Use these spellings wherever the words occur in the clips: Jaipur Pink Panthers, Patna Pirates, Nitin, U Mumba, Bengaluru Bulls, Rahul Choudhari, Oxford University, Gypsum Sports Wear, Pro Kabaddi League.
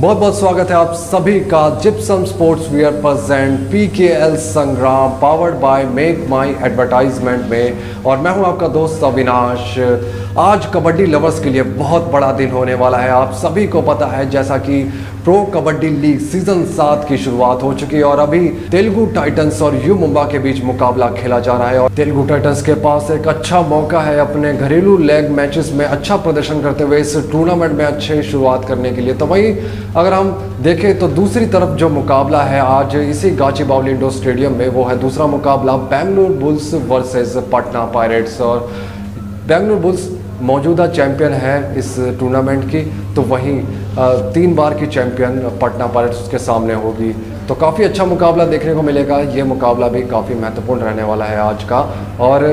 बहुत बहुत स्वागत है आप सभी का gypsum sports wear present PKL Sangram powered by Make My Advertisement में, और मैं हूं आपका दोस्त अविनाश। आज कबड्डी लवर्स के लिए बहुत बड़ा दिन होने वाला है। आप सभी को पता है जैसा कि प्रो कबड्डी लीग सीजन 7 की शुरुआत हो चुकी है और अभी तेलुगु टाइटंस और यू मुंबा के बीच मुकाबला खेला जा रहा है। और तेलुगु टाइटंस के पास एक अच्छा मौका है अपने घरेलू लेग मैचेस में अच्छा प्रदर्शन करते हुए इस टूर्नामेंट में अच्छे शुरुआत करने के लिए। तो वहीं अगर हम देखें तो दूसरी तरफ जो मुकाबला है आज इसी गाचीबावली इंडोर स्टेडियम में, वो है दूसरा मुकाबला Bengaluru bulls versus Patna pirates. और बेंगलुरु बुल्स मौजूदा चैंपियन है इस टूर्नामेंट की, तो वहीं 3 बार की चैंपियन पटना पायरेट्स के सामने होगी। तो काफ़ी अच्छा मुकाबला देखने को मिलेगा। ये मुकाबला भी काफ़ी महत्वपूर्ण रहने वाला है आज का। और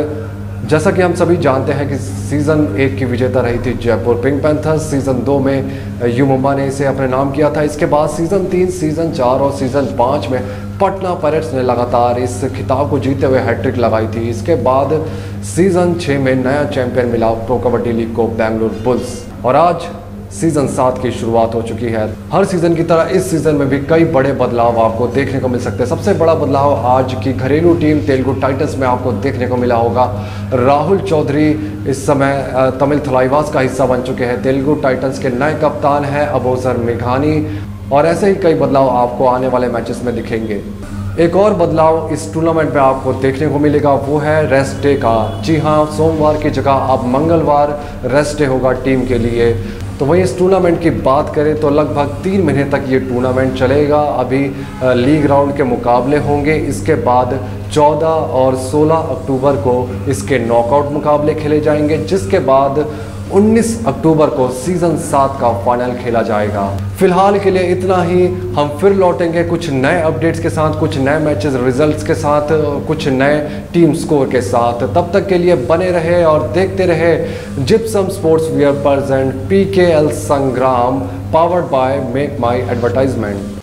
जैसा कि हम सभी जानते हैं कि सीज़न 1 की विजेता रही थी जयपुर पिंक पैंथर्स। सीज़न 2 में यू मुंबा ने इसे अपने नाम किया था। इसके बाद सीज़न 3, सीज़न 4 और सीज़न 5 में पटना पायरेट्स ने लगातार इस खिताब को जीते हुए हैट्रिक लगाई थी। इसके बाद सीज़न 6 में नया चैंपियन मिला प्रो कबड्डी लीग को बेंगलुरु बुल्स। और आज सीज़न 7 की शुरुआत हो चुकी है। हर सीज़न की तरह इस सीज़न में भी कई बड़े बदलाव आपको देखने को मिल सकते हैं। सबसे बड़ा बदलाव आज की घरेलू टीम तेलुगु टाइटंस में आपको देखने को मिला होगा। राहुल चौधरी इस समय तमिल थलाइवास का हिस्सा बन चुके हैं। तेलुगु टाइटंस के नए कप्तान हैं अबोसर मेघानी। और ऐसे ही कई बदलाव आपको आने वाले मैचेस में दिखेंगे। एक और बदलाव इस टूर्नामेंट में आपको देखने को मिलेगा, वो है रेस्ट डे का। जी हाँ, सोमवार की जगह अब मंगलवार रेस्ट डे होगा टीम के लिए। तो वहीं इस टूर्नामेंट की बात करें तो लगभग 3 महीने तक ये टूर्नामेंट चलेगा। अभी लीग राउंड के मुकाबले होंगे, इसके बाद 14 और 16 अक्टूबर को इसके नॉकआउट मुकाबले खेले जाएंगे, जिसके बाद 19 अक्टूबर को सीज़न 7 का फाइनल खेला जाएगा। फिलहाल के लिए इतना ही। हम फिर लौटेंगे कुछ नए अपडेट्स के साथ, कुछ नए मैचेस रिजल्ट्स के साथ, कुछ नए टीम स्कोर के साथ। तब तक के लिए बने रहे और देखते रहे gypsum sports wear present PKL Sangram powered by Make My advertisement.